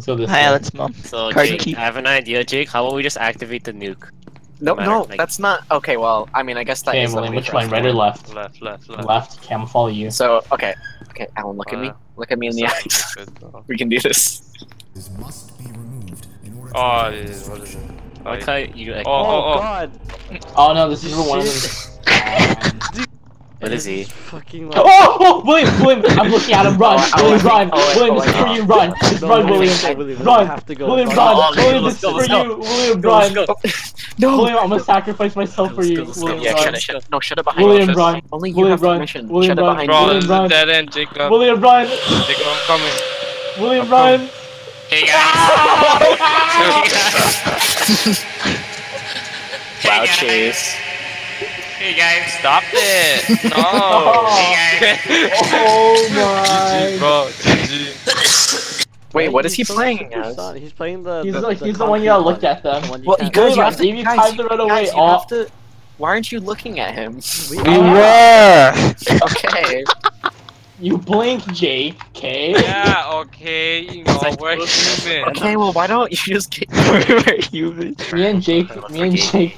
So this hi, Alex, mom. So Jake, I have an idea, Jake. How about we just activate the nuke? Nope, no, like, that's not okay. Well, I mean, I guess that is. Okay, which one, right or left? Left, left, left. Left. Cam, follow you. So, okay, okay, Alan, look at me. Look at me in the eyes. We can do this. This must be removed in order oh, God! Oh no, this is for one of them. What is he? Fucking like... Oh, William, William, I'm looking at him. Run, William, run, William, this is for you. Run, run, William, run, William, run, William, this is for you. William, run. No, William, I'm gonna sacrifice myself for you. William, run. No, shut up behind. William, run. Only you have permission. William, run. William, run. Dead end, Jacob. William, run. Jacob, I'm coming. William, run. Hey guys. Wow, chase. Hey guys, stop it! No! Hey guys! Oh my! GG, bro, GG. Wait, what is he playing as? He's playing the. He's the one you gotta look at them. Well, you guys, you have to. You guys, you have to. Why aren't you looking at him? We were. Okay. You blink, JK. Yeah, okay, you know, we're human. Okay, well, why don't you just get we're human? Me and Jake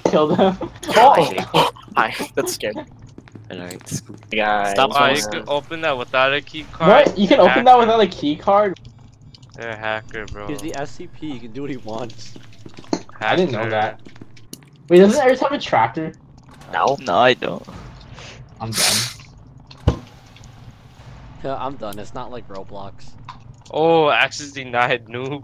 killed him. Oh! Hi, that's good. Alright, guys. Stop. Oh, you can open that without a key card. What? You can open that without a key card? They're a hacker, bro. He's the SCP, he can do what he wants. Hacker. I didn't know that. Wait, doesn't Ares have a tracker? No. No, I don't. I'm done. Yeah, I'm done. It's not like Roblox. Oh, access denied, noob.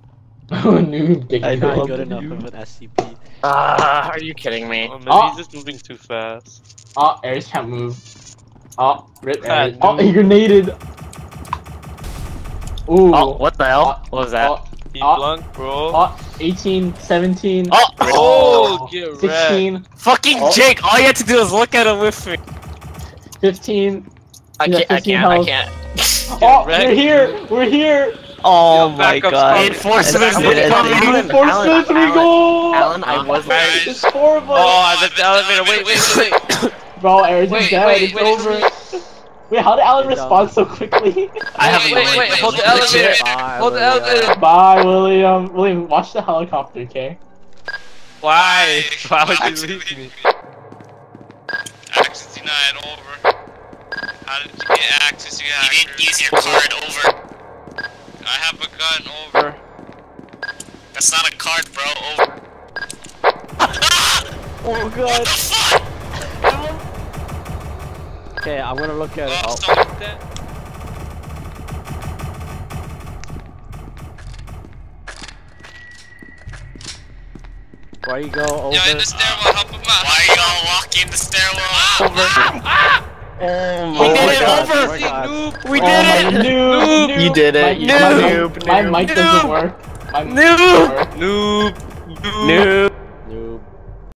Oh, noob. I'm not good enough of an SCP. Are you kidding me? Oh, maybe he's just moving too fast. Oh, Ares can't move. Oh, rip Ares. Oh, he grenaded! Ooh. Oh, what the hell? What was that? He blunked, bro. Oh, 18, 17. Oh, oh get 16. Red. Fucking Jake, all you had to do is look at him with me. 15. I can't. Oh, we're here! We're here! Oh my god. Reinforcements we go! Alan, I wasn't. It's four of us. Oh, the elevator. Wait. Bro, Ares is dead. It's over. Wait, how did Alan respond so quickly? I have wait. Hold the elevator. Hold the elevator. Bye, William. William, watch the helicopter, okay? Why? Why would you leave me? Access denied, over. How did you get access? You didn't use your card, over. I have a gun, over. That's not a card, bro, over. Oh god. What the fuck? Okay, I'm gonna look at it. Stop that. Why you go over? Yo, in the stairwell, help him out. Why you all walk in the stairwell? Oh my god. We did it! Noob! You did it! My mic doesn't work. Noob!